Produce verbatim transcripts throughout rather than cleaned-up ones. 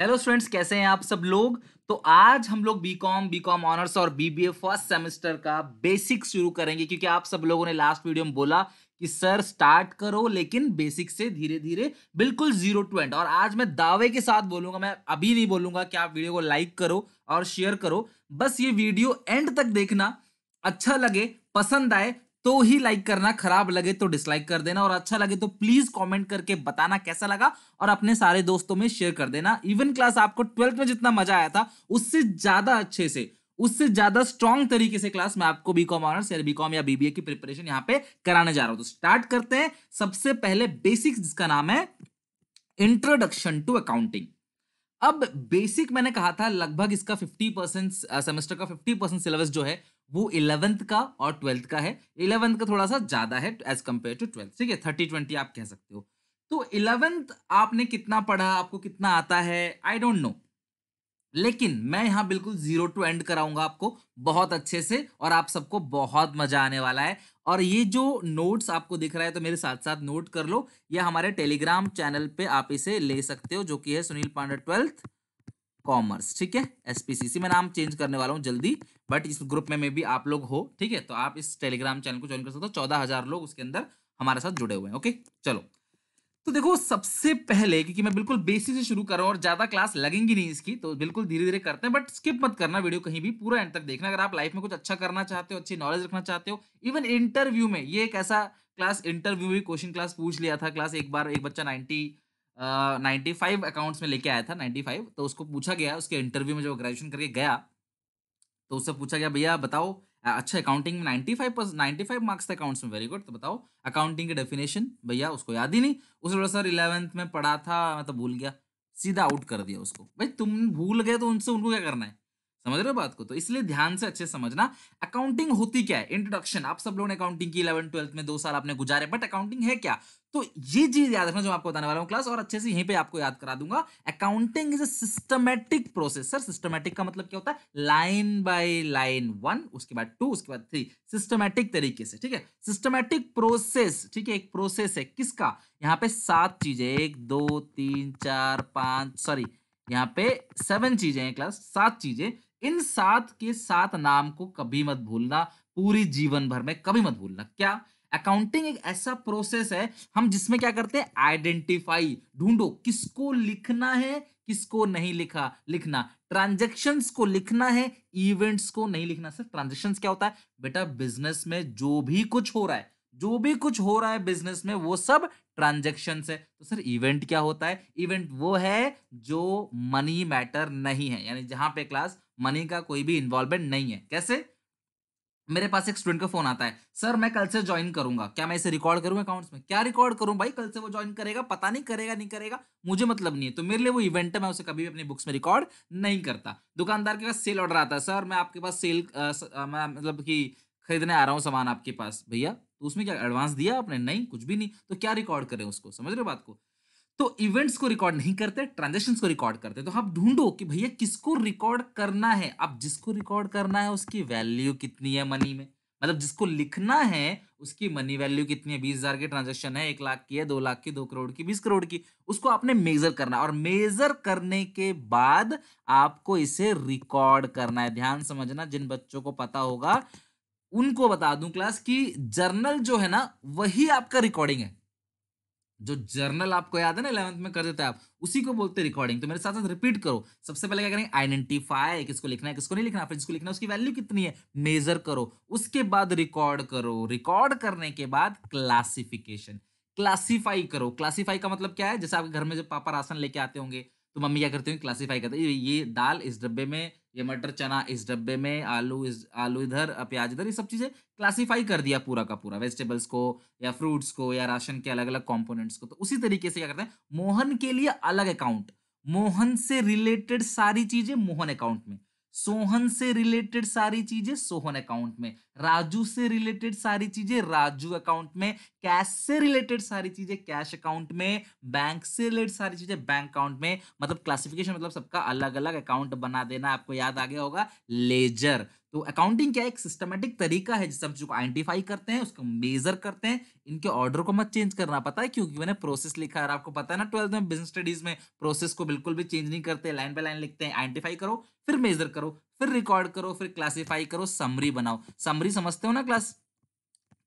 Hello students, कैसे हैं आप सब लोग। तो आज हम लोग बीकॉम, बीकॉम ऑनर्स और बीबीए फर्स्ट सेमेस्टर का बेसिक शुरू करेंगे, क्योंकि आप सब लोगों ने लास्ट वीडियो में बोला कि सर स्टार्ट करो लेकिन बेसिक से धीरे धीरे, बिल्कुल जीरो टू एंड। और आज मैं दावे के साथ बोलूंगा, मैं अभी नहीं बोलूंगा कि आप वीडियो को लाइक करो और शेयर करो, बस ये वीडियो एंड तक देखना, अच्छा लगे पसंद आए तो ही लाइक करना, खराब लगे तो डिसलाइक कर देना, और अच्छा लगे तो प्लीज कमेंट करके बताना कैसा लगा और अपने सारे दोस्तों में शेयर कर देना। इवन क्लास आपको ट्वेल्थ में जितना मजा आया था उससे ज्यादा अच्छे से, उससे ज्यादा स्ट्रॉन्ग तरीके से क्लास मैं आपको बीकॉम ऑनर्स या बीकॉम या बीबीए की प्रिपरेशन यहाँ पे कराने जा रहा हूं। तो स्टार्ट करते हैं सबसे पहले बेसिक्स, जिसका नाम है इंट्रोडक्शन टू अकाउंटिंग। अब बेसिक मैंने कहा था लगभग इसका फिफ्टी परसेंट, सेमेस्टर का फिफ्टी परसेंट सिलेबस जो है वो इलेवेंथ का और ट्वेल्थ का है। इलेवेंथ का थोड़ा सा ज्यादा है एज कंपेयर टू ट्वेल्थ, ठीक है, थर्टी ट्वेंटी आप कह सकते हो। तो इलेवेंथ आपने कितना पढ़ा, आपको कितना आता है, आई डोंट नो, लेकिन मैं यहाँ बिल्कुल जीरो टू एंड कराऊंगा आपको बहुत अच्छे से, और आप सबको बहुत मजा आने वाला है। और ये जो नोट्स आपको दिख रहा है तो मेरे साथ साथ नोट कर लो, या हमारे टेलीग्राम चैनल पे आप इसे ले सकते हो, जो कि है सुनील पांडे ट्वेल्थ कॉमर्स, ठीक है, एसपीसीसी। मैं नाम चेंज करने वाला हूँ जल्दी, बट इस ग्रुप में मे भी आप लोग हो, ठीक है, तो आप इस टेलीग्राम चैनल को ज्वाइन कर सकते हो। चौदह हजार लोग उसके अंदर हमारे साथ जुड़े हुए हैं। ओके चलो, तो देखो सबसे पहले, क्योंकि मैं बिल्कुल बेसिक से शुरू कर रहा हूँ और ज़्यादा क्लास लगेंगी नहीं इसकी, तो बिल्कुल धीरे धीरे करते हैं, बट स्किप मत करना वीडियो, कहीं भी पूरा एंड तक देखना। अगर आप लाइफ में कुछ अच्छा करना चाहते हो, अच्छी नॉलेज रखना चाहते हो, इवन इंटरव्यू में, ये एक ऐसा क्लास इंटरव्यू में क्वेश्चन क्लास पूछ लिया था क्लास, एक बार एक बच्चा नाइन्टी नाइन्टी फाइव अकाउंट्स में लेके आया था, नाइन्टी फाइव, तो उसको पूछा गया उसके इंटरव्यू में, जब ग्रेजुएशन करके गया तो उससे पूछा गया भैया बताओ, अच्छा अकाउंटिंग में ninety five percent ninety five marks थे अकाउंट्स में, वेरी गुड, तो बताओ अकाउंटिंग की डेफिनेशन। भैया उसको याद ही नहीं, उसने सर इलेवेंथ में पढ़ा था मैं तो भूल गया, सीधा आउट कर दिया उसको। भाई तुम भूल गए तो उनसे उनको क्या करना है, समझ रहे हो बात को। तो इसलिए ध्यान से अच्छे समझना अकाउंटिंग होती क्या है। इंट्रोडक्शन, आप सब लोगों ने अकाउंटिंग की इलेवन ट्वेल्थ में दो साल आपने गुजारे, बट अकाउंटिंग है क्या, तो ये चीज याद रखना जो आपको बताने वाला हूँ क्लास, और अच्छे से यहीं पे आपको याद करा दूंगा। Accounting is a systematic process. Sir systematic का मतलब क्या होता है, लाइन बाय लाइन, वन उसके बाद टू उसके बाद थ्री, सिस्टमैटिक तरीके से, ठीक है, सिस्टमैटिक प्रोसेस, ठीक है, एक प्रोसेस है किसका, यहाँ पे सात चीजें, एक दो तीन चार पांच, सॉरी यहाँ पे सेवन चीजें हैं क्लास, सात चीजें, इन सात के सात नाम को कभी मत भूलना, पूरी जीवन भर में कभी मत भूलना। क्या, अकाउंटिंग एक ऐसा प्रोसेस है हम जिसमें क्या करते हैं, आइडेंटिफाई, ढूंढो किसको लिखना है किसको नहीं लिखा लिखना, ट्रांजैक्शंस को लिखना है इवेंट्स को नहीं लिखना। सिर्फ ट्रांजैक्शंस क्या होता है बेटा, बिजनेस में जो भी कुछ हो रहा है, जो भी कुछ हो रहा है बिजनेस में वो सब ट्रांजैक्शंस है। तो सर इवेंट क्या होता है, इवेंट वो है जो मनी मैटर नहीं है, यानी जहां पे क्लास मनी का कोई भी इन्वॉल्वमेंट नहीं है। कैसे, मेरे पास एक स्टूडेंट का फोन आता है, सर मैं कल से ज्वाइन करूंगा, क्या मैं इसे रिकॉर्ड करूं अकाउंट्स में, क्या रिकॉर्ड करूं। भाई कल से वो ज्वाइन करेगा, पता नहीं करेगा नहीं करेगा मुझे मतलब नहीं है, तो मेरे लिए वो इवेंट है, मैं उसे कभी भी अपने बुक्स में रिकॉर्ड नहीं करता। दुकानदार के पास सेल ऑर्डर आता है, सर मैं आपके पास सेल आ, स, आ, मतलब कि खरीदने आ रहा हूँ सामान आपके पास, भैया तो उसमें क्या एडवांस दिया आपने, नहीं कुछ भी नहीं, तो क्या रिकॉर्ड करें उसको, समझ रहे हो बात को। तो इवेंट्स को रिकॉर्ड नहीं करते, ट्रांजैक्शंस को रिकॉर्ड करते। तो आप ढूंढो कि भैया किसको रिकॉर्ड करना है, अब जिसको रिकॉर्ड करना है उसकी वैल्यू कितनी है मनी में, मतलब जिसको लिखना है उसकी मनी वैल्यू कितनी है, बीस हजार की ट्रांजैक्शन है, एक लाख की है, दो लाख की, दो करोड़ की, बीस करोड़ की, उसको आपने मेजर करना, और मेजर करने के बाद आपको इसे रिकॉर्ड करना है। ध्यान समझना, जिन बच्चों को पता होगा उनको बता दूं क्लास की जर्नल जो है ना वही आपका रिकॉर्डिंग है, जो जर्नल आपको याद है ना इलेवंथ में कर देते हैं आप, उसी को बोलते हैं रिकॉर्डिंग। तो मेरे साथ साथ रिपीट करो, सबसे पहले क्या करेंगे, आइडेंटिफाई किसको लिखना है किसको नहीं लिखना, फिर जिसको लिखना है उसकी वैल्यू कितनी है मेजर करो, उसके बाद रिकॉर्ड करो, रिकॉर्ड करने के बाद क्लासिफिकेशन, क्लासीफाई करो। क्लासीफाई का मतलब क्या है, जैसे आपके घर में जब पापा राशन लेके आते होंगे तो मम्मी क्या करती होंगी, क्लासीफाई करते, ये दाल इस डब्बे में, ये मटर चना इस डब्बे में, आलू इस आलू इधर, प्याज इधर, ये सब चीज़ें क्लासीफाई कर दिया पूरा का पूरा, वेजिटेबल्स को या फ्रूट्स को या राशन के अलग अलग कंपोनेंट्स को। तो उसी तरीके से क्या करते हैं, मोहन के लिए अलग अकाउंट, मोहन से रिलेटेड सारी चीज़ें मोहन अकाउंट में, सोहन से रिलेटेड सारी चीज़ें सोहन अकाउंट में, राजू से रिलेटेड सारी चीज़ें राजू अकाउंट में, कैश से रिलेटेड सारी चीज़ें कैश अकाउंट में, बैंक से रिलेटेड सारी चीज़ें बैंक अकाउंट में। मतलब क्लासिफिकेशन मतलब सबका अलग अलग अकाउंट बना देना, आपको याद आ गया होगा लेजर। तो अकाउंटिंग क्या एक सिस्टमेटिक तरीका है जिससे हम चीज़ों को आइडेंटिफाई करते हैं, उसको मेजर करते हैं। इनके ऑर्डर को मत चेंज करना, पता है क्योंकि मैंने प्रोसेस लिखा है। आपको पता है ना ट्वेल्थ में बिजनेस स्टडीज में प्रोसेस को बिल्कुल भी चेंज नहीं करते, लाइन बाय लाइन लिखते हैं। आइडेंटिफाई करो, फिर मेजर करो, फिर रिकॉर्ड करो, फिर क्लासीफाई करो, समरी बनाओ। समरी समझते हो ना class,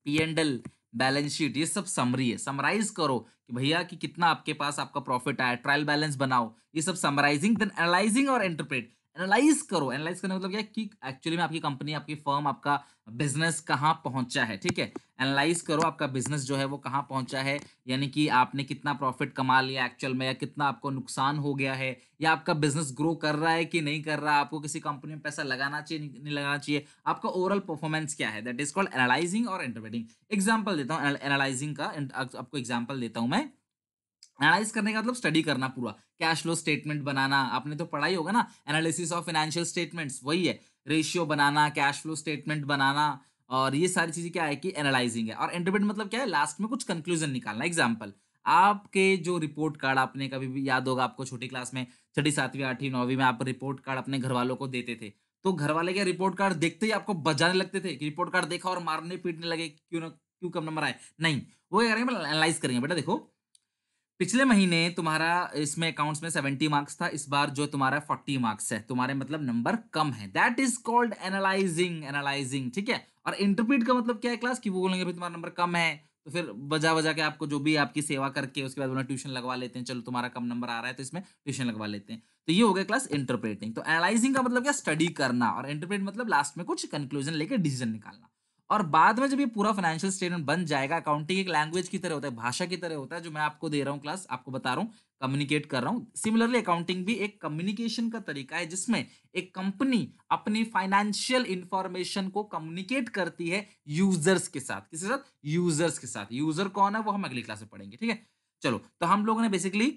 P and L, balance sheet, ये सब समरी है। समराइज करो कि भैया कि कितना आपके पास आपका प्रॉफिट आया, ट्रायल बैलेंस बनाओ, ये सब समराइजिंग, देन एनालाइजिंग और इंटरप्रेट। एनालाइज करो, एनालाइज करने का मतलब क्या कि एक्चुअली में आपकी कंपनी, आपकी फर्म, आपका बिजनेस कहाँ पहुंचा है। ठीक है, एनालाइज करो आपका बिजनेस जो है वो कहाँ पहुंचा है, यानी कि आपने कितना प्रॉफिट कमा लिया एक्चुअल में, या कितना आपको नुकसान हो गया है, या आपका बिजनेस ग्रो कर रहा है कि नहीं कर रहा, आपको किसी कंपनी में पैसा लगाना चाहिए नहीं लगाना चाहिए, आपका ओवरऑल परफॉर्मेंस क्या है। दैट इज कॉल्ड एनालाइजिंग और इंटरप्रेटिंग। एग्जाम्पल देता हूँ एनालाइजिंग का, आपको एग्जाम्पल देता हूँ मैं। एनालाइज करने का मतलब स्टडी करना पूरा, कैश फ्लो स्टेटमेंट बनाना, आपने तो पढ़ा ही होगा ना, एनालिसिस ऑफ फाइनेंशियल स्टेटमेंट्स, वही है, रेशियो बनाना, कैश फ्लो स्टेटमेंट बनाना, और ये सारी चीज़ें क्या है कि एनालाइजिंग है। और इंटरप्रेट मतलब क्या है, लास्ट में कुछ कंक्लूजन निकालना। एग्जाम्पल, आपके जो रिपोर्ट कार्ड, आपने कभी भी याद होगा आपको छोटी क्लास में छठी सातवीं आठवीं नौवीं में आप रिपोर्ट कार्ड अपने घर वालों को देते थे, तो घर वाले क्या रिपोर्ट कार्ड देखते ही आपको बजाने लगते थे कि रिपोर्ट कार्ड देखा और मारने पीटने लगे, क्यों ना क्यों कम नंबर आए। नहीं, वो क्या करेंगे, एनालाइज करेंगे। बेटा देखो, पिछले महीने तुम्हारा इसमें अकाउंट्स में सत्तर मार्क्स था, इस बार जो तुम्हारा चालीस मार्क्स है, तुम्हारे मतलब नंबर कम है। That is called analysing, analysing ठीक है। और इंटरप्रेट का मतलब क्या है क्लास, कि वो बोलेंगे भाई तुम्हारा नंबर कम है, तो फिर बजा बजा के आपको जो भी आपकी सेवा करके उसके बाद बोला ट्यूशन लगवा लेते हैं, चलो तुम्हारा कम नंबर आ रहा है तो इसमें ट्यूशन लगवा लेते हैं। तो ये हो गया क्लास इंटरप्रेटिंग। तो एनालाइजिंग का मतलब क्या, स्टडी करना, और इंटरप्रेट मतलब लास्ट में कुछ कंक्लूजन लेकर डिसीजन निकालना। और बाद में जब ये पूरा फाइनेंशियल स्टेटमेंट बन जाएगा, अकाउंटिंग एक लैंग्वेज की तरह होता है, भाषा की तरह होता है, जो मैं आपको दे रहा हूँ क्लास, आपको बता रहा हूँ, कम्युनिकेट कर रहा हूँ। सिमिलरली अकाउंटिंग भी एक कम्युनिकेशन का तरीका है जिसमें एक कंपनी अपनी फाइनेंशियल इंफॉर्मेशन को कम्युनिकेट करती है यूजर्स के साथ। किसके साथ? यूजर्स के साथ। यूजर कौन है वो हम अगली क्लास में पढ़ेंगे, ठीक है। चलो, तो हम लोगों ने बेसिकली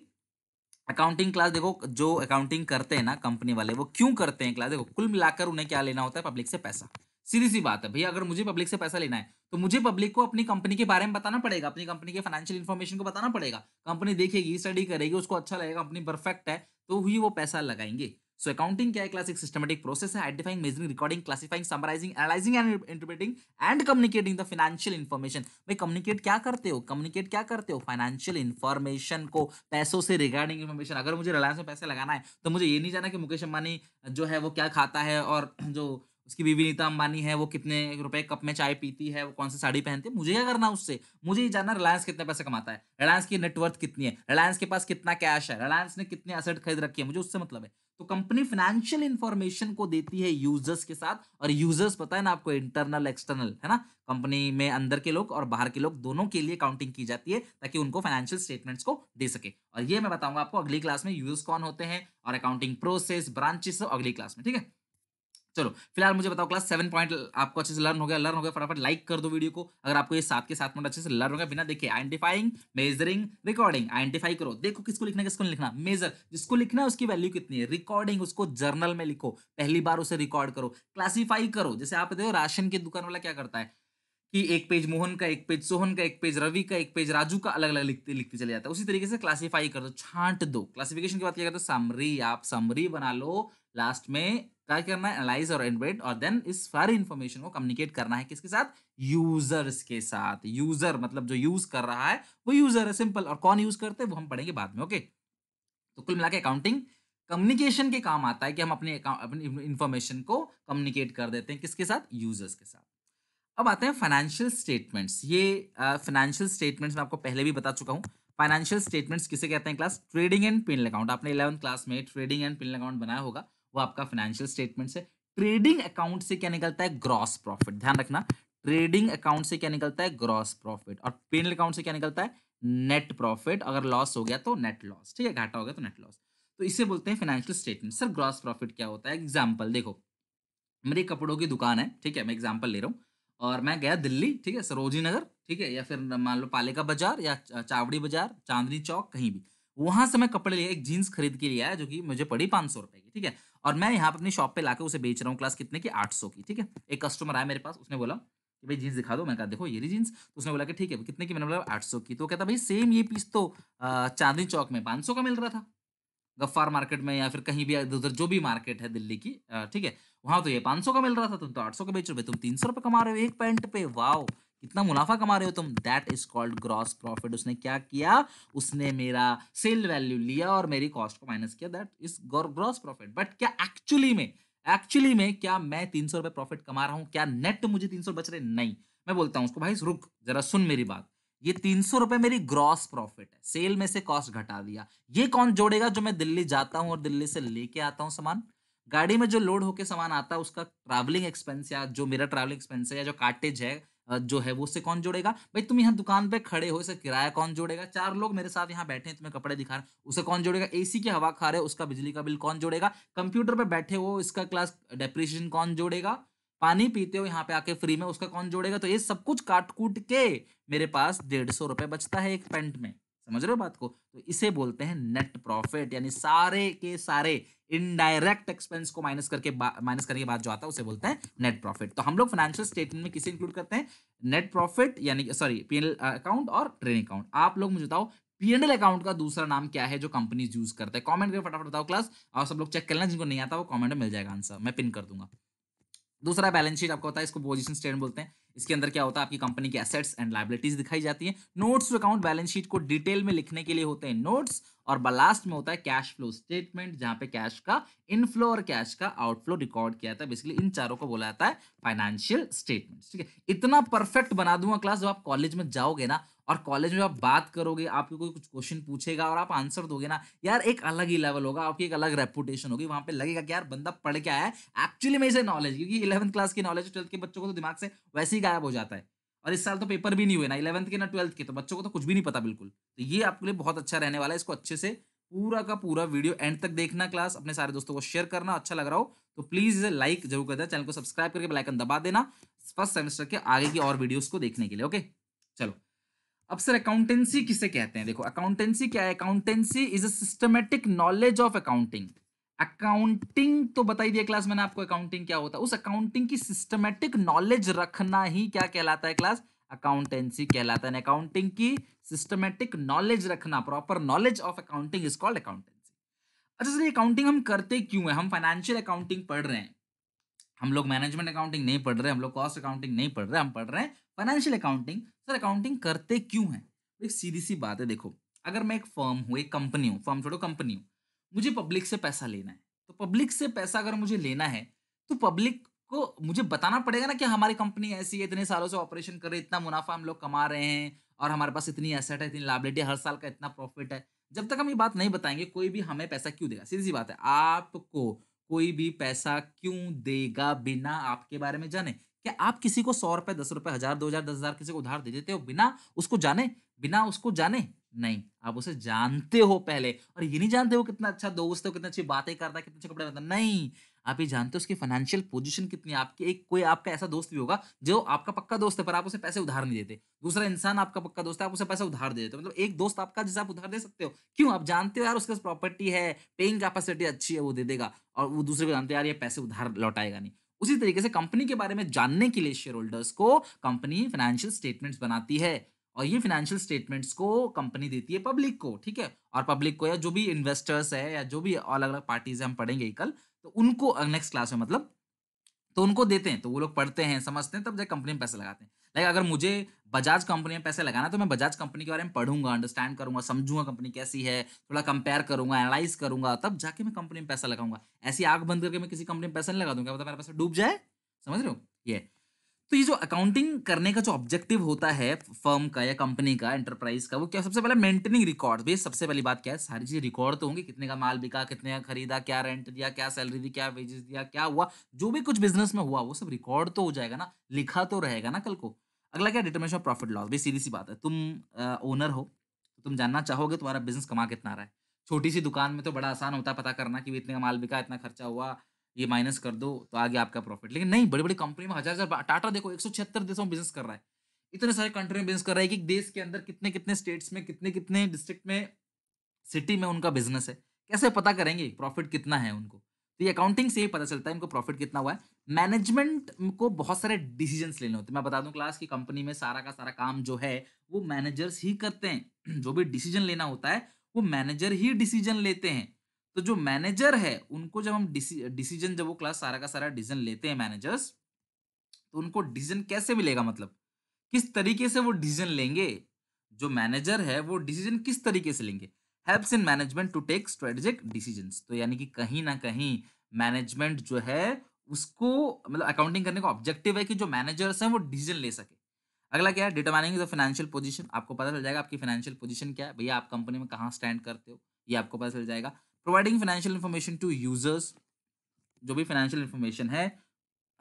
अकाउंटिंग क्लास, देखो जो अकाउंटिंग करते हैं ना कंपनी वाले, वो क्यों करते हैं क्लास, देखो कुल मिलाकर उन्हें क्या लेना होता है, पब्लिक से पैसा। सीधी सी बात है भैया, अगर मुझे पब्लिक से पैसा लेना है तो मुझे पब्लिक को अपनी कंपनी के बारे में बताना पड़ेगा, अपनी कंपनी के फाइनेंशियल इन्फॉर्मेशन को बताना पड़ेगा। कंपनी देखेगी, स्टडी करेगी, उसको अच्छा लगेगा, कंपनी परफेक्ट है, तो ही वो पैसा लगाएंगे। सो अकाउंटिंग क्या है क्लास, एक सिस्टमेटिक प्रोसेस है, identifying, measuring, recording, classifying, summarising, analysing and interpreting and communicating the financial information. भाई कम्युनिकेट क्या करते हो, कम्युनिकेट क्या करते हो फाइनेंशियल इन्फॉर्मेशन को, पैसों से रिगार्डिंग इन्फॉर्मेशन। अगर मुझे रिलायंस में पैसे लगाना है तो मुझे ये नहीं जाना कि मुकेश अंबानी जो है वो क्या खाता है, और जो उसकी बीवी नीता अंबानी है वो कितने रुपए कप में चाय पीती है, वो कौन सी साड़ी पहनती है। मुझे क्या करना उससे, मुझे ये जानना रिलायंस कितने पैसे कमाता है, रिलायंस की नेटवर्थ कितनी है, रिलायंस के पास कितना कैश है, रिलायंस ने कितने एसेट खरीद रखी है, मुझे उससे मतलब है। तो कंपनी फाइनेंशियल इन्फॉर्मेशन को देती है यूजर्स के साथ, और यूजर्स पता है ना आपको, इंटरनल एक्सटर्नल है ना, कंपनी में अंदर के लोग और बाहर के लोग, दोनों के लिए काउंटिंग की जाती है ताकि उनको फाइनेंशियल स्टेटमेंट्स को दे सके। और ये मैं बताऊंगा आपको अगली क्लास में, यूजर्स कौन होते हैं और अकाउंटिंग प्रोसेस, ब्रांचेस, अगली क्लास में, ठीक है। चलो फिलहाल मुझे बताओ क्लास सेवन पॉइंट आपको अच्छे से लर्न हो गया, लर्न हो गया फटाफट लाइक कर दो वीडियो को, अगर आपको ये साथ के साथ में अच्छे से लर्न हो गया बिना देखे। Identifying, measuring, recording. आइडेंटिफाई करो, देखो किसको लिखना किसको नहीं लिखना। मेजर, जिसको लिखना है उसकी वैल्यू कितनी है। रिकॉर्डिंग, उसको जर्नल में लिखो, पहली बार उसे रिकॉर्ड करो। क्लासीफाई करो, जैसे आप देखो राशन की दुकान वाला क्या करता है कि एक पेज मोहन का, एक पेज सोहन का, एक पेज रवि का, एक पेज राजू का, अलग अलग लिखते लिखते चले जाता है। उसी तरीके से क्लासीफाई कर दो, छांट दो। क्लासिफिकेशन की बात क्या करते हो, समरी। आप समरी बना लो, लास्ट में क्या करना है, एनालाइज और इंटरप्रेट, और देन इस सारी इंफॉर्मेशन को कम्युनिकेट करना है किसके साथ, यूजर्स के साथ। यूजर मतलब जो यूज कर रहा है वो यूजर है, सिंपल। और कौन यूज करते हैं वो हम पढ़ेंगे बाद में, ओके। तो कुल मिला के अकाउंटिंग कम्युनिकेशन के काम आता है कि हम अपने अपनी इंफॉर्मेशन को कम्युनिकेट कर देते हैं किसके साथ, यूजर्स के साथ। अब आते हैं फाइनेंशियल स्टेटमेंट्स। ये फाइनेंशियल स्टेटमेंट्स मैं आपको पहले भी बता चुका हूँ। फाइनेंशियल स्टेटमेंट्स किसे कहते हैं class, trading and P and L account. आपने इलेवंथ क्लास में trading and P and L account बनाया होगा, वो आपका फाइनेंशियल स्टेटमेंट्स है। ट्रेडिंग अकाउंट से क्या निकलता है, ग्रॉस प्रॉफिट। ध्यान रखना, ट्रेडिंग अकाउंट से क्या निकलता है, ग्रॉस प्रॉफिट। और पी एंड एल अकाउंट से क्या निकलता है, नेट प्रॉफिट। अगर लॉस हो गया तो नेट लॉस, ठीक है, घाटा हो गया तो नेट लॉस। तो इसे बोलते हैं financial statement. Sir gross profit क्या होता है, एग्जाम्पल देखो, मेरी कपड़ों की दुकान है, ठीक है, मैं एग्जाम्पल ले रहा हूँ, और मैं गया दिल्ली, ठीक है, सरोजिनी नगर, ठीक है, या फिर मान लो पालिका बाजार या चावड़ी बाजार, चांदनी चौक, कहीं भी, वहां से मैं कपड़े लिए, एक जीन्स खरीद के लिए आया जो कि मुझे पड़ी पाँच सौ रुपए की, ठीक है, और मैं यहाँ पर अपनी शॉप पे लाकर उसे बेच रहा हूँ क्लास कितने की, आठ सौ की, ठीक है। एक कस्टमर आया मेरे पास, उसने बोला कि भाई जीन्स दिखा दो, मैं कहा देखो ये जीन्स, तो उसने बोला कि ठीक है कितने की, मैंने बोला आठ सौ की, तो कहता भाई सेम ये पीस तो चांदनी चौक में पाँच सौ का मिल रहा था, गफ्फार मार्केट में या फिर कहीं भी इधर जो भी मार्केट है दिल्ली की, ठीक है, वहां तो ये पाँच सौ का मिल रहा था, तुम तो आठ सौ का बेच रहे हो, तुम तीन सौ रुपये कमा रहे हो एक पैंट पे, वाओ कितना मुनाफा कमा रहे हो तुम। That is called gross profit. उसने क्या किया, उसने मेरा सेल वैल्यू लिया और मेरी कॉस्ट को माइनस किया, that is gross profit. But क्या एक्चुअली में एक्चुअली में क्या मैं तीन सौ रुपये प्रॉफिट कमा रहा हूँ, क्या नेट मुझे तीन सौ बच रहे? नहीं, मैं बोलता हूँ उसको, भाई रुक जरा सुन मेरी बात, ये तीन सौ रुपये मेरी ग्रॉस प्रॉफिट है, सेल में से कॉस्ट घटा दिया, ये कौन जोड़ेगा जो मैं दिल्ली जाता हूँ और दिल्ली से लेके आता हूँ सामान, गाड़ी में जो लोड होके सामान आता है उसका ट्रैवलिंग एक्सपेंस या जो मेरा ट्रैवलिंग एक्सपेंस है या जो कार्टेज है जो है वो उससे कौन जोड़ेगा? भाई तुम यहाँ दुकान पे खड़े हो, इसे किराया कौन जोड़ेगा? चार लोग मेरे साथ यहाँ बैठे हैं, तुम्हें कपड़े दिखा रहे हैं, उसे कौन जोड़ेगा? एसी की हवा खा रहे हो, उसका बिजली का बिल कौन जोड़ेगा? कंप्यूटर पे बैठे हो, इसका क्लास डेप्रिसिएशन कौन जोड़ेगा? पानी पीते हो यहाँ पे आके फ्री में, उसका कौन जोड़ेगा? तो ये सब कुछ काट कूट के मेरे पास डेढ़ सौ रुपये बचता है एक पेंट में, समझ रहे हो बात को? तो इसे बोलते हैं नेट प्रॉफिट, यानी सारे के सारे इनडायरेक्ट एक्सपेंस को माइनस करके माइनस करने के बाद जो आता है उसे बोलते हैं नेट प्रॉफिट। तो हम लोग फाइनेंशियल स्टेटमेंट में किसे इंक्लूड करते हैं? नेट प्रॉफिट यानी सॉरी पीएनएल अकाउंट और ट्रेडिंग अकाउंट। आप लोग मुझे बताओ पीएनएल अकाउंट का दूसरा नाम क्या है जो कंपनीज यूज करते हैं? कॉमेंट करके फटाफट बताओ क्लास, और सब लोग चेक कर लेना, जिनको नहीं आता वो कॉमेंट में मिल जाएगा आंसर, मैं पिन कर दूंगा। दूसरा बैलेंस शीट, आपको होता है इसको पोजीशन स्टेटमेंट बोलते हैं। इसके अंदर क्या होता है, आपकी कंपनी के एसेट्स एंड लायबिलिटीज दिखाई जाती है। Notes to account balance sheet को डिटेल में लिखने के लिए होते हैं नोट्स, और लास्ट में होता है कैश फ्लो स्टेटमेंट, जहां पे कैश का इनफ्लो और कैश का आउटफ्लो रिकॉर्ड किया जाता है। बेसिकली इन चारों को बोला जाता है फाइनेंशियल स्टेटमेंट, ठीक है। इतना परफेक्ट बना दूंगा क्लास, जब आप कॉलेज में जाओगे ना और कॉलेज में आप बात करोगे, आपको कोई कुछ क्वेश्चन पूछेगा और आप आंसर दोगे ना यार, एक अलग ही लेवल होगा, आपकी एक अलग रेपुटेशन होगी, वहां पे लगेगा कि यार बंदा पढ़ के आया है, एक्चुअली में इसे नॉलेज, क्योंकि इलेवंथ क्लास की नॉलेज ट्वेल्थ के बच्चों को तो दिमाग से वैसे ही गायब हो जाता है। और इस साल तो पेपर भी नहीं हुए ना इलेवंथ के ना ट्वेल्थ के, तो बच्चों को तो कुछ भी नहीं पता बिल्कुल। तो ये आपके लिए बहुत अच्छा रहने वाला है, इसको अच्छे से पूरा का पूरा वीडियो एंड तक देखना क्लास, अपने सारे दोस्तों को शेयर करना। अच्छा लग रहा हो तो प्लीज इसे लाइक जरूर कर देना, चैनल को सब्सक्राइब करके बेल आइकन दबा देना फर्स्ट सेमेस्टर के आगे की और वीडियोस को देखने के लिए। ओके चलो, अब सर अकाउंटेंसी किसे कहते हैं? देखो अकाउंटेंसी क्या है, accountancy is a systematic knowledge of accounting. Accounting तो बता ही दिया क्लास मैंने आपको, अकाउंटिंग क्या होता है, उस अकाउंटिंग की सिस्टमैटिक नॉलेज रखना ही क्या कहलाता है क्लास? अकाउंटेंसी कहलाता है। अकाउंटिंग की सिस्टमैटिक नॉलेज रखना, proper knowledge of accounting is called accountancy. अच्छा सर अकाउंटिंग हम करते क्यों है? हम फाइनेंशियल अकाउंटिंग पढ़ रहे हैं, हम लोग मैनेजमेंट अकाउंटिंग नहीं पढ़ रहे, हम लोग कॉस्ट अकाउंटिंग नहीं पढ़ रहे, हम पढ़ रहे हैं फाइनेंशियल अकाउंटिंग। सर अकाउंटिंग करते क्यों है? एक सीधी सी बात है, देखो अगर मैं एक फर्म हूँ, एक कंपनी हूँ, फर्म छोड़ो कंपनी हूँ, मुझे पब्लिक से पैसा लेना है, तो पब्लिक से पैसा अगर मुझे लेना है तो पब्लिक को मुझे बताना पड़ेगा ना कि हमारी कंपनी ऐसी है, इतने सालों से ऑपरेशन कर रही है, इतना मुनाफा हम लोग कमा रहे हैं और हमारे पास इतनी एसेट है, इतनी लायबिलिटी, हर साल का इतना प्रॉफिट है। जब तक हम ये बात नहीं बताएंगे कोई भी हमें पैसा क्यों देगा? सीधी सी बात है, आपको कोई भी पैसा क्यों देगा बिना आपके बारे में जाने? क्या आप किसी को सौ रुपए, दस रुपए, हजार, दो हजार, दस हजार किसी को उधार दे देते हो बिना उसको जाने? बिना उसको जाने नहीं, आप उसे जानते हो पहले, और ये नहीं जानते हो कितना अच्छा दोस्त है, कितनी अच्छी बातें करता है, कितने अच्छे कपड़े पहनता है, नहीं, आप ये जानते हो उसकी फाइनेंशियल पोजीशन कितनी है। आपके एक कोई आपका ऐसा दोस्त भी होगा जो आपका पक्का दोस्त है पर आप उसे पैसे उधार नहीं देते, दूसरा इंसान आपका पक्का दोस्त है आप उसे पैसे उधार दे देते हो, मतलब एक दोस्त आपका जिसे आप उधार दे सकते हो, क्यों? आप जानते हो यार उसके प्रॉपर्टी है, पेइंग कैपेसिटी अच्छी है, वो दे देगा, और वो दूसरे को जानते हो यार ये पैसे उधार लौटाएगा नहीं। उसी तरीके से कंपनी के बारे में जानने के लिए शेयर होल्डर्स को कंपनी फाइनेंशियल स्टेटमेंट्स बनाती है, और ये फाइनेंशियल स्टेटमेंट्स को कंपनी देती है पब्लिक को, ठीक है, और पब्लिक को या जो भी इन्वेस्टर्स है या जो भी अलग अलग पार्टीज हम पढ़ेंगे कल, तो उनको नेक्स्ट क्लास में मतलब, तो उनको देते हैं, तो वो लोग पढ़ते हैं, समझते हैं, तब जाकर कंपनी में पैसे लगाते हैं। लाइक अगर मुझे बजाज कंपनी में पैसे लगाना है तो मैं बजाज कंपनी के बारे में पढ़ूंगा, अंडरस्टैंड करूंगा, समझूंगा कंपनी कैसी है, थोड़ा कंपेयर करूंगा, एनालाइज करूंगा, तब जाके मैं कंपनी में पैसा लगाऊंगा। ऐसी आग बंद करके मैं किसी कंपनी में पैसा नहीं लगा दूंगा, मतलब मेरा पैसा डूब जाए, समझ रहे हो ये। तो ये जो अकाउंटिंग करने का जो ऑब्जेक्टिव होता है फर्म का या कंपनी का, एंटरप्राइज का, वो क्या? सबसे पहले मेंटेनिंग रिकॉर्ड। ये सबसे पहली बात क्या है, सारी चीज़ रिकॉर्ड तो होंगी, कितने का माल बिका, कितने का खरीदा, क्या रेंट दिया, क्या सैलरी दी, क्या वेजेस दिया, क्या हुआ, जो भी कुछ बिजनेस में हुआ वो सब रिकॉर्ड तो हो जाएगा ना, लिखा तो रहेगा ना कल को। अगला क्या, डिटरमिनेशन ऑफ प्रॉफिट लॉस। भाई सीधी सी बात है, तुम ओनर हो, तुम जानना चाहोगे तुम्हारा बिजनेस कमा कितना रहा है। छोटी सी दुकान में तो बड़ा आसान होता है पता करना कि इतने का माल बिका, इतना खर्चा हुआ, ये माइनस कर दो तो आगे आपका प्रॉफिट। लेकिन नहीं, बड़ी बड़ी कंपनी में हजार हजार, टाटा देखो एक सौ छिहत्तर देशों में बिजनेस कर रहा है, इतने सारे कंट्री में बिजनेस कर रहा है, कि देश के अंदर कितने कितने स्टेट्स में, कितने कितने डिस्ट्रिक्ट में, सिटी में उनका बिजनेस है। कैसे पता करेंगे प्रॉफिट कितना है उनको? तो ये अकाउंटिंग से ही पता चलता है उनको प्रॉफिट कितना हुआ है। मैनेजमेंट को बहुत सारे डिसीजन लेने होते हैं। मैं बता दूं क्लास की कंपनी में सारा का सारा काम जो है वो मैनेजर्स ही करते हैं, जो भी डिसीजन लेना होता है वो मैनेजर ही डिसीजन लेते हैं। तो जो मैनेजर है उनको जब हम डिसीजन जब वो क्लास सारा का सारा डिसीजन लेते हैं मैनेजर्स, तो उनको डिसीजन कैसे मिलेगा, मतलब किस तरीके से वो डिसीजन लेंगे, जो मैनेजर है वो डिसीजन किस तरीके से लेंगे। Helps in management to take strategic decisions, तो यानी कि कहीं ना कहीं मैनेजमेंट जो है उसको मतलब अकाउंटिंग करने का ऑब्जेक्टिव है कि जो मैनेजर्स हैं वो डिसीजन ले सके। अगला क्या है, डिटरमाइनिंग द फाइनेंशियल पोजीशन, आपको पता चल जाएगा आपकी फाइनेंशियल पोजीशन क्या है, भैया आप कंपनी में कहाँ स्टैंड करते हो ये आपको पता चल जाएगा। Providing financial information to users, जो भी फाइनेंशियल इन्फॉर्मेशन है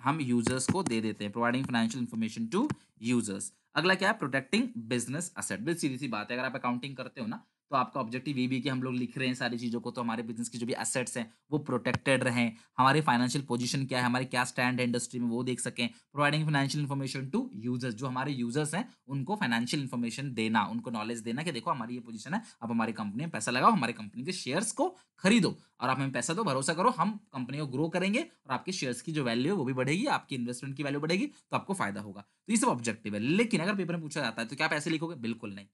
हम यूजर्स को दे देते हैं, providing financial information to users. अगला क्या है, प्रोटेक्टिंग बिजनेस असेट। बिल्कुल सीधी सी बात है, अगर आप अकाउंटिंग करते हो ना तो आपका ऑब्जेक्टिव ये भी कि हम लोग लिख रहे हैं सारी चीज़ों को, तो हमारे बिजनेस की जो भी एसेट्स हैं वो प्रोटेक्टेड रहें, हमारी फाइनेंशियल पोजीशन क्या है, हमारे क्या स्टैंड है इंडस्ट्री में वो देख सकें। Providing financial information to users, जो हमारे यूजर्स हैं उनको फाइनेंशियल इन्फॉर्मेशन देना, उनको नॉलेज देना कि देखो हमारी ये पोजीशन है, अब हमारी कंपनी में पैसा लगाओ, हमारी कंपनी के शेयर्स को खरीदो और आप हमें पैसा दो, भरोसा करो हम कंपनी को ग्रो करेंगे और आपके शेयर्स की जो वैल्यू है वो भी बढ़ेगी, आपकी इन्वेस्टमेंट की वैल्यू बढ़ेगी तो आपको फायदा होगा। तो ये सब ऑब्जेक्टिव है, लेकिन अगर पेपर में पूछा जाता है तो क्या आप ऐसे लिखोगे, बिल्कुल नहीं।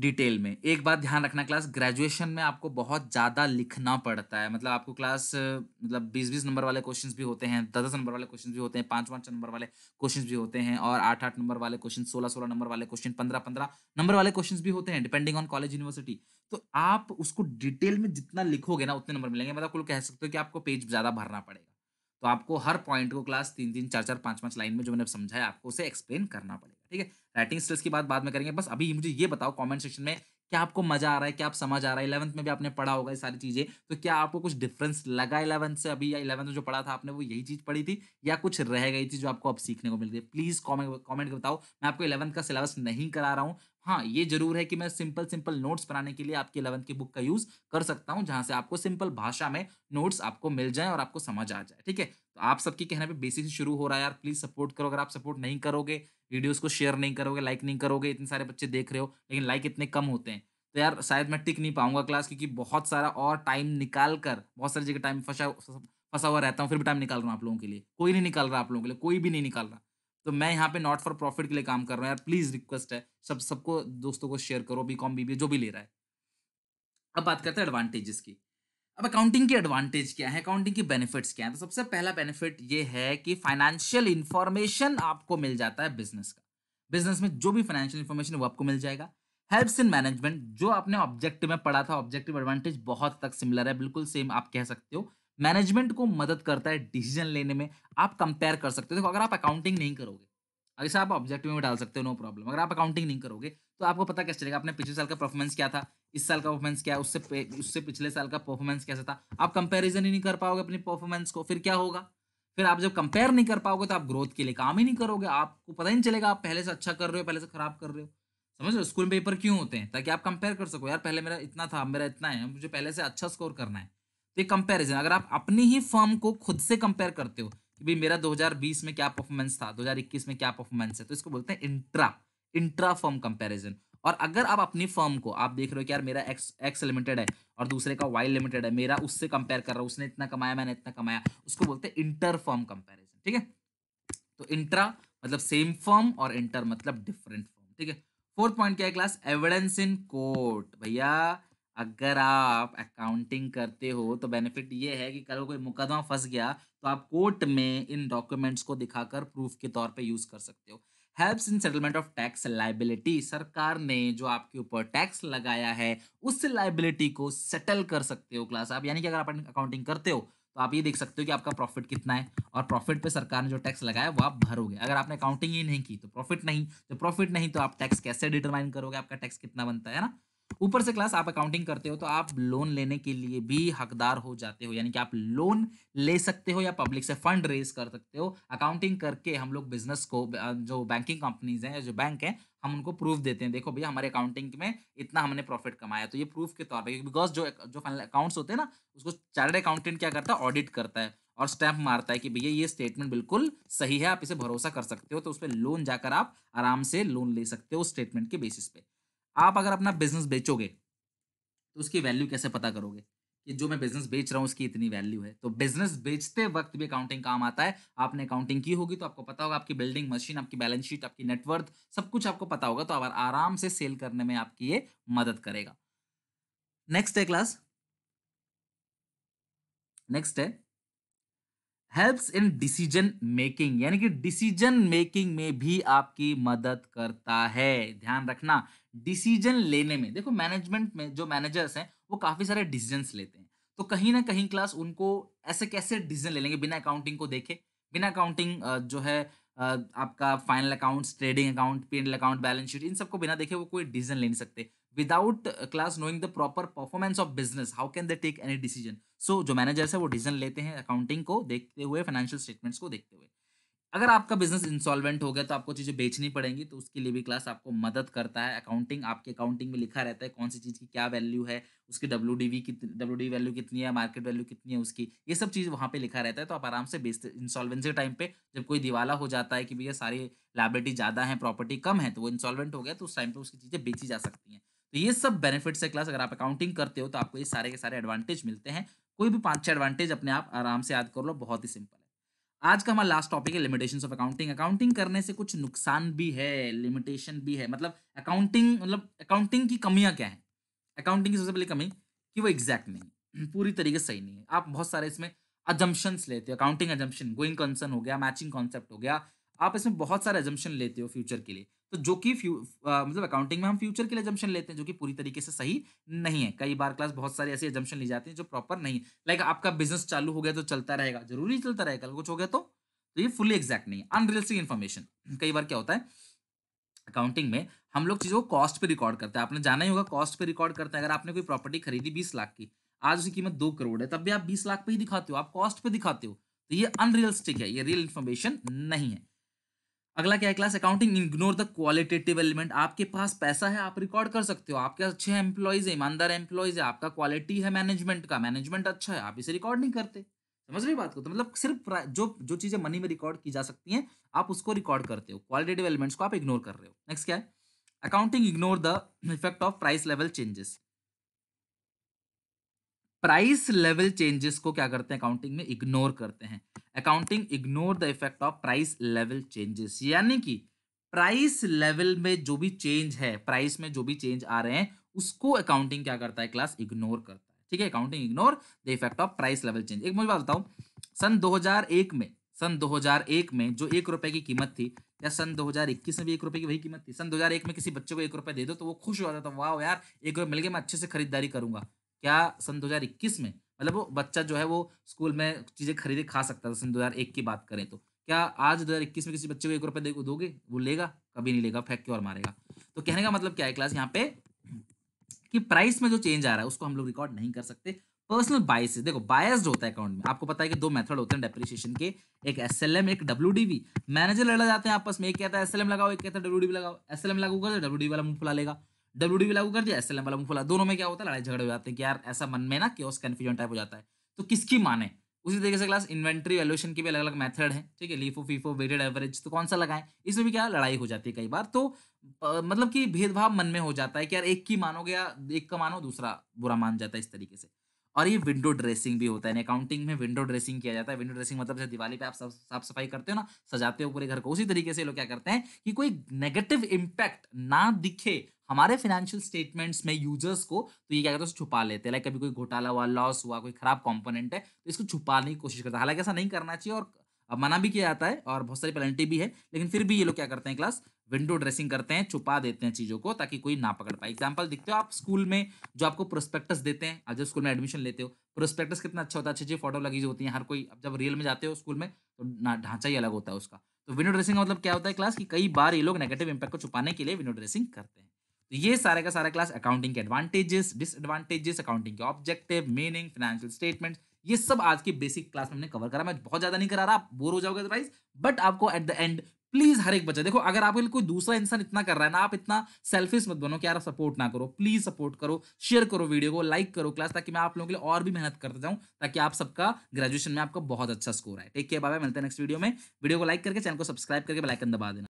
डिटेल में एक बात ध्यान रखना क्लास, ग्रेजुएशन में आपको बहुत ज़्यादा लिखना पड़ता है, मतलब आपको क्लास मतलब बीस बीस नंबर वाले क्वेश्चंस भी होते हैं, दस दस नंबर वाले क्वेश्चंस भी होते हैं, पाँच पाँच नंबर वाले क्वेश्चंस भी होते हैं और आठ आठ नंबर वाले क्वेश्चन, सोलह सोलह नंबर वाले क्वेश्चन, पंद्रह पंद्रह नंबर वाले क्वेश्चन भी होते हैं डिपेंडिंग ऑन कॉलेज यूनिवर्सिटी। तो आप उसको डिटेल में जितना लिखोगे ना उतने नंबर मिलेंगे, मतलब कुल कह सकते हो कि आपको पेज ज़्यादा भरना पड़ेगा। तो आपको हर पॉइंट को क्लास तीन तीन चार चार पाँच पाँच लाइन में जो मैंने समझाया आपको उसे एक्सप्लेन करना पड़ेगा, ठीक है। राइटिंग स्ट्रेस की बात बाद में करेंगे, बस अभी मुझे ये बताओ कमेंट सेक्शन में क्या आपको मजा आ रहा है, क्या आप समझ आ रहा है, इलेवंथ में भी आपने पढ़ा होगा ये सारी चीज़ें, तो क्या आपको कुछ डिफरेंस लगा इलेवंथ से अभी, या इलेवंथ में जो पढ़ा था आपने वो यही चीज़ पढ़ी थी या कुछ रह गई थी जो आपको अब सीखने को मिल रही है। प्लीज़ कॉमेंट कॉमेंट बताओ, मैं आपको इलेवंथ का सिलेबस नहीं करा रहा हूँ, हाँ ये जरूर है कि मैं सिंपल सिंपल नोट्स बनाने के लिए आपकी इलेवंथ की बुक का यूज़ कर सकता हूँ, जहाँ से आपको सिंपल भाषा में नोट्स आपको मिल जाए और आपको समझ आ जाए, ठीक है। तो आप सबके कहने पे बेसिक से शुरू हो रहा है यार, प्लीज़ सपोर्ट करो। अगर आप सपोर्ट नहीं करोगे, वीडियोस को शेयर नहीं करोगे, लाइक नहीं करोगे, इतने सारे बच्चे देख रहे हो लेकिन लाइक इतने कम होते हैं, तो यार शायद मैं टिक नहीं पाऊंगा क्लास, क्योंकि बहुत सारा और टाइम निकाल कर बहुत सारी जगह टाइम फंसा फंसा हुआ रहता हूँ, फिर भी टाइम निकाल रहा हूँ आप लोगों के लिए, कोई नहीं निकाल रहा आप लोगों के लिए, कोई भी नहीं निकाल रहा। तो मैं यहाँ पे नॉट फॉर प्रॉफिट के लिए काम कर रहा हूँ यार, प्लीज़ रिक्वेस्ट है सब सबको दोस्तों को शेयर करो, बी कॉम बीबीए जो भी ले रहा है। अब बात करते हैं एडवांटेजेस की। अब अकाउंटिंग के एडवांटेज क्या है, अकाउंटिंग के बेनिफिट्स क्या है, तो सबसे पहला बेनिफिट ये है कि फाइनेंशियल इन्फॉर्मेशन आपको मिल जाता है बिजनेस का, बिजनेस में जो भी फाइनेंशियल इन्फॉर्मेशन वो आपको मिल जाएगा। हेल्प्स इन मैनेजमेंट, जो आपने ऑब्जेक्टिव में पढ़ा था, ऑब्जेक्टिव एडवांटेज बहुत तक सिमिलर है, बिल्कुल सेम आप कह सकते हो। मैनेजमेंट को मदद करता है डिसीजन लेने में, आप कंपेयर कर सकते हो। देखो अगर आप अकाउंटिंग नहीं करोगे, अगर आप ऑब्जेक्टिव में डाल सकते हो नो प्रॉब्लम, अगर आप अकाउंटिंग नहीं करोगे तो आपको पता कैसे चलेगा आपने पिछले साल का परफॉर्मेंस क्या था, इस साल का परफॉर्मेंस क्या है, उससे उससे पिछले साल का परफॉर्मेंस कैसा था, आप कंपैरिजन ही नहीं कर पाओगे अपनी परफॉर्मेंस को, फिर क्या होगा, फिर आप जब कंपेयर नहीं कर पाओगे तो आप ग्रोथ के लिए काम ही नहीं करोगे, आपको पता ही नहीं चलेगा आप पहले से अच्छा कर रहे हो पहले से खराब कर रहे हो। समझ लो स्कूल पेपर क्यों होते हैं, ताकि आप कंपेयर कर सको यार पहले मेरा इतना था मेरा इतना है, मुझे पहले से अच्छा स्कोर करना है। तो ये कंपेरिजन, अगर आप अपनी ही फर्म को खुद से कंपेयर करते हो कि भाई मेरा दो हज़ार बीस में क्या परफॉर्मेंस था, दो हज़ार इक्कीस में क्या परफॉर्मेंस है, तो इसको बोलते हैं इंट्रा इंट्रा फर्म कंपैरिजन। और अगर आप अपनी फर्म को आप देख रहे हो कि यार मेरा एक्स एक्स लिमिटेड है और दूसरे का वाई लिमिटेड है, मेरा उससे कंपेयर कर रहा हूँ, उसने इतना कमाया मैंने इतना कमाया, उसको बोलते हैं इंटर फर्म कंपैरिजन, ठीक है। तो इंट्रा मतलब सेम फर्म और इंटर मतलब डिफरेंट फर्म, ठीक है। फोर्थ पॉइंट क्या है क्लास, एविडेंस इन कोर्ट। भैया अगर आप अकाउंटिंग करते हो तो बेनिफिट ये है कि कल को कोई मुकदमा फंस गया तो आप कोर्ट में इन डॉक्यूमेंट्स को दिखाकर प्रूफ के तौर पे यूज़ कर सकते हो। Helps in settlement of tax liability, सरकार ने जो आपके ऊपर टैक्स लगाया है उस लाइबिलिटी को सेटल कर सकते हो क्लास आप, यानी कि अगर आप अकाउंटिंग करते हो तो आप ये देख सकते हो कि आपका प्रॉफिट कितना है और प्रॉफिट पे सरकार ने जो टैक्स लगाया वो आप भरोगे। अगर आपने अकाउंटिंग ही नहीं की तो प्रॉफिट नहीं, तो प्रॉफिट नहीं तो आप टैक्स कैसे डिटरमाइन करोगे, आपका टैक्स कितना बनता है ना। ऊपर से क्लास आप अकाउंटिंग करते हो तो आप लोन लेने के लिए भी हकदार हो जाते हो, यानी कि आप लोन ले सकते हो या पब्लिक से फंड रेज कर सकते हो। अकाउंटिंग करके हम लोग बिजनेस को, जो बैंकिंग कंपनीज हैं या जो बैंक हैं, हम उनको प्रूफ देते हैं, देखो भैया हमारे अकाउंटिंग में इतना हमने प्रॉफिट कमाया, तो ये प्रूफ के तौर पे, बिकॉज जो जो फाइनल अकाउंट्स होते हैं ना उसको चार्टर्ड अकाउंटेंट क्या करता है, ऑडिट करता है और स्टैंप मारता है कि भैया ये स्टेटमेंट बिल्कुल सही है, आप इसे भरोसा कर सकते हो, तो उस पर लोन जाकर आप आराम से लोन ले सकते हो स्टेटमेंट के बेसिस पे। आप अगर अपना बिजनेस बेचोगे तो उसकी वैल्यू कैसे पता करोगे कि जो मैं बिजनेस बेच रहा हूँ उसकी इतनी वैल्यू है, तो बिजनेस बेचते वक्त भी अकाउंटिंग काम आता है। आपने अकाउंटिंग की होगी तो आपको पता होगा आपकी बिल्डिंग, मशीन, आपकी बैलेंस शीट, आपकी नेटवर्थ, सब कुछ आपको पता होगा, तो आप आराम से सेल करने में आपकी ये मदद करेगा। नेक्स्ट है क्लास नेक्स्ट है हेल्प्स इन डिसीजन मेकिंग, यानी कि डिसीजन मेकिंग में भी आपकी मदद करता है। ध्यान रखना डिसीजन लेने में, देखो मैनेजमेंट में जो मैनेजर्स हैं वो काफ़ी सारे डिसीजंस लेते हैं, तो कहीं ना कहीं क्लास उनको ऐसे कैसे डिसीजन ले लेंगे बिना अकाउंटिंग को देखे, बिना अकाउंटिंग जो है आपका final accounts, trading account, P and L account, balance sheet, इन सबको बिना देखे वो कोई डिसीजन ले नहीं सकते। Without class knowing the proper performance of business, how can they take any decision. So जो मैनेजर्स है वो डिसीजन लेते हैं अकाउंटिंग को देखते हुए, फाइनेंशियल स्टेटमेंट्स को देखते हुए। अगर आपका बिजनेस इंसॉल्वेंट हो गया तो आपको चीज़ें बेचनी पड़ेंगी, तो उसके लिए भी क्लास आपको मदद करता है अकाउंटिंग। आपके अकाउंटिंग में लिखा रहता है कौन सी चीज़ की क्या वैल्यू है, उसकी डब्ल्यू डी वी कितनी डब्ल्यू डी वैल्यू कितनी है, मार्केट वैल्यू कितनी है उसकी, ये सब चीज़ वहाँ पे लिखा रहता है। तो आप आराम से बेचते, इंसॉल्वेंसी टाइम पे जब कोई दिवाला हो जाता है कि भैया सारी लायबिलिटी ज़्यादा है, प्रॉपर्टी कम है, तो वो इंसॉल्वेंट हो गया तो उस टाइम पर उसकी चीज़ें बेची जा सकती हैं। तो ये सब बेनिफिट्स है क्लास, अगर आप अकाउंटिंग करते हो तो आपको ये सारे के सारे एडवांटेज मिलते हैं। कोई भी पाँच छः एडवांटेज अपने आप आराम से याद कर लो, बहुत ही सिंपल है। आज का हमारा लास्ट टॉपिक है लिमिटेशंस ऑफ अकाउंटिंग। अकाउंटिंग करने से कुछ नुकसान भी है, लिमिटेशन भी है, मतलब अकाउंटिंग मतलब अकाउंटिंग की कमियां क्या है। अकाउंटिंग की सबसे पहली कमी कि वो एग्जैक्ट नहीं, पूरी तरीके से सही नहीं है। आप बहुत सारे इसमें अजम्पशंस लेते हो, अकाउंटिंग अजम्पशन, गोइंग कंसर्न हो गया, मैचिंग कॉन्सेप्ट हो गया, आप इसमें बहुत सारे अजम्पशन लेते हो फ्यूचर के लिए, तो जो कि मतलब अकाउंटिंग में हम फ्यूचर के लिए अजम्पशन लेते हैं जो कि पूरी तरीके से सही नहीं है। कई बार क्लास बहुत सारी ऐसी अजम्पशन ली जाती है जो प्रॉपर नहीं है। लाइक आपका बिजनेस चालू हो गया तो चलता रहेगा, जरूरी चलता रहेगा, कुछ हो गया तो तो ये फुली एग्जैक्ट नहीं है। अनरियलिस्टिक इन्फॉर्मेशन, कई बार क्या होता है अकाउंटिंग में हम लोग चीज़ों को कॉस्ट पर रिकॉर्ड करते हैं, आपने जाना ही होगा कॉस्ट पर रिकॉर्ड करते हैं। अगर आपने कोई प्रॉपर्टी खरीदी बीस लाख की, आज उसकी कीमत दो करोड़ है, तब भी आप बीस लाख पर ही दिखाते हो, आप कॉस्ट पर दिखाते हो, तो ये अनरियलिस्टिक है, ये रियल इन्फॉर्मेशन नहीं है। अगला क्या है class, accounting ignore the qualitative element. आपके पास पैसा है, आप रिकॉर्ड कर सकते हो, आपके अच्छे एम्प्लॉयज है, ईमानदार एम्प्लॉयज है, आपका क्वालिटी है मैनेजमेंट का, मैनेजमेंट अच्छा है, आप इसे रिकॉर्ड नहीं करते। समझ रहे बात को, तो मतलब सिर्फ जो जो चीज़ें मनी में रिकॉर्ड की जा सकती हैं आप उसको रिकॉर्ड करते हो, क्वालिटेटिव एलिमेंट्स को आप इग्नोर कर रहे हो। नेक्स्ट क्या है, accounting ignore the effect of price level changes. Price level changes को क्या करते हैं अकाउंटिंग में, इग्नोर करते हैं। Accounting ignore the effect of price level changes, यानी कि प्राइस लेवल में जो भी चेंज है, प्राइस में जो भी चेंज आ रहे हैं उसको अकाउंटिंग क्या करता है क्लास, इग्नोर करता है। ठीक है, accounting ignore the effect of price level change. एक मुझे बात बताओ, सन दो हज़ार एक में सन दो हज़ार एक में जो एक रुपए की कीमत थी, या सन दो हज़ार इक्कीस में भी एक रुपए की वही कीमत थी। सन दो हज़ार एक में किसी बच्चे को एक रुपए दे दो तो वो खुश हो जाता था, वाह यार एक रुपये मिल गया, मैं अच्छे से खरीदारी करूंगा। क्या सन दो हज़ार इक्कीस में, मतलब वो बच्चा जो है वो स्कूल में चीज़ें खरीदे खा सकता था, सन दो हज़ार एक की बात करें तो। क्या आज दो हज़ार इक्कीस में किसी बच्चे को एक रुपये देखो दोगे, वो लेगा? कभी नहीं लेगा, फेंक के और मारेगा। तो कहने का मतलब क्या है क्लास यहाँ पे कि प्राइस में जो चेंज आ रहा है उसको हम लोग रिकॉर्ड नहीं कर सकते। पर्सनल बायस, देखो बायस्ड होता है अकाउंट में। आपको पता है कि दो मेथड होते हैं डेप्रिसिएशन के, एक एस एल एम, एक डब्ल्यू डी वी। मैनेजर लड़ा जाते हैं आपस में, एक कहता है एस एल एम लगाओ, एक कहता है डब्ल्यू डी वी लगाओ। एस एल एम लागू कर दिया, डब्ल्यू डी वी वाला मुंह फुला लेगा, डब्ल्यू डी वी लागू कर दिया, एस एल एम वाला मुंह फुला, दोनों में क्या होता है लड़ाई झगड़े हो जाते हैं कि यार ऐसा मन में ना क्योस कन्फ्यूजन टाइप हो जाता है, तो किसकी माने। उसी तरीके से क्लास इन्वेंट्री वैल्यूएशन की भी अलग अलग मेथड है। ठीक है, लीफो, फीफो, वेटेड एवरेज, तो कौन सा लगाएं, इसमें भी क्या लड़ाई हो जाती है कई बार। तो आ, मतलब कि भेदभाव मन में हो जाता है कि यार एक की मानोगे या एक का मानो दूसरा बुरा मान जाता है इस तरीके से। और ये विंडो ड्रेसिंग भी होता है, अकाउंटिंग में विंडो ड्रेसिंग किया जाता है। विंडो ड्रेसिंग मतलब जैसे दिवाली पे आप साफ साफ सफाई करते हो ना, सजाते हो पूरे घर को, उसी तरीके से लोग क्या करते हैं कि कोई नेगेटिव इम्पैक्ट ना दिखे हमारे फाइनेंशियल स्टेटमेंट्स में यूजर्स को, तो ये क्या करते हैं उसको छुपा लेते हैं। लाइक कभी कोई घोटाला हुआ, लॉस हुआ, कोई खराब कंपोनेंट है तो इसको छुपाने की कोशिश करता है। हालांकि ऐसा नहीं करना चाहिए और मना भी किया जाता है और बहुत सारी पेनल्टी भी है, लेकिन फिर भी ये लोग क्या करते हैं क्लास, विंडो ड्रेसिंग करते हैं, छुपा देते हैं चीज़ों को ताकि कोई ना पकड़ पाए। एग्जाम्पल देखते हो आप स्कूल में, जो आपको प्रोस्पेक्टस देते हैं, आप जब स्कूल में एडमिशन लेते हो प्रोस्पेक्टस कितना अच्छा होता है, अच्छी अच्छी फोटो लगी होती है हर कोई। अब जब रियल में जाते हो स्कूल में तो ढांचा ही अलग होता है उसका। तो विंडो ड्रेसिंग मतलब क्या होता है क्लास कि कई बार ये लोग नेगेटिव इंपैक्ट को छुपाने के लिए विंडो ड्रेसिंग करते हैं। तो ये सारे का सारा क्लास अकाउंटिंग के एडवांटेजेस, डिसएडवांटेजेस, अकाउंटिंग के ऑब्जेक्टिव, मीनिंग, फाइनेंशियल स्टेटमेंट्स, ये सब आज की बेसिक क्लास में हमने कवर करा। मैं बहुत ज्यादा नहीं करा रहा, आप बोर हो जाओगे अदरवाइज, बट आपको एट द एंड प्लीज हर एक बच्चा, देखो अगर आपके लिए कोई दूसरा इंसान इतना कर रहा है ना, आप इतना सेल्फिश मत बनो कि यार सपोर्ट ना करो। प्लीज सपोर्ट करो, शेयर करो वीडियो को, लाइक करो क्लास, ताकि मैं आप लोगों के लिए और भी मेहनत करता जाऊं ताकि आप सबका ग्रेजुएशन में आपका बहुत अच्छा स्कोर आए। टेक केयर, बाय बाय, मिलते हैं नेक्स्ट वीडियो में। वीडियो को लाइक करके चैनल को सब्सक्राइब करके बेल आइकन दबा देना।